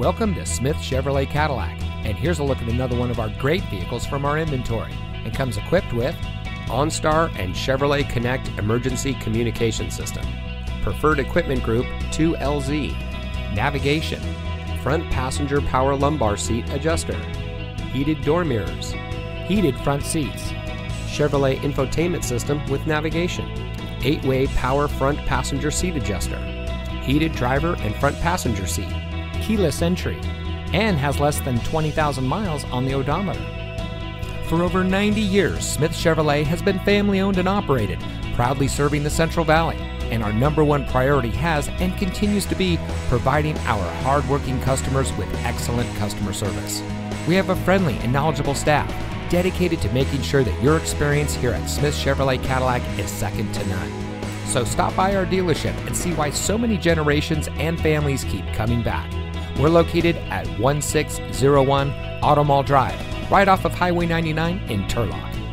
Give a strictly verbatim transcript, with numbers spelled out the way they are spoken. Welcome to Smith Chevrolet Cadillac, and here's a look at another one of our great vehicles from our inventory, and comes equipped with OnStar and Chevrolet Connect Emergency Communication System, Preferred Equipment Group two L Z, navigation, front passenger power lumbar seat adjuster, heated door mirrors, heated front seats, Chevrolet Infotainment System with navigation, eight-way power front passenger seat adjuster, heated driver and front passenger seat, keyless entry, and has less than twenty thousand miles on the odometer. For over ninety years, Smith Chevrolet has been family-owned and operated, proudly serving the Central Valley, and our number one priority has and continues to be providing our hard-working customers with excellent customer service. We have a friendly and knowledgeable staff, dedicated to making sure that your experience here at Smith Chevrolet Cadillac is second to none. So stop by our dealership and see why so many generations and families keep coming back. We're located at one six zero one Auto Mall Drive, right off of Highway ninety-nine in Turlock.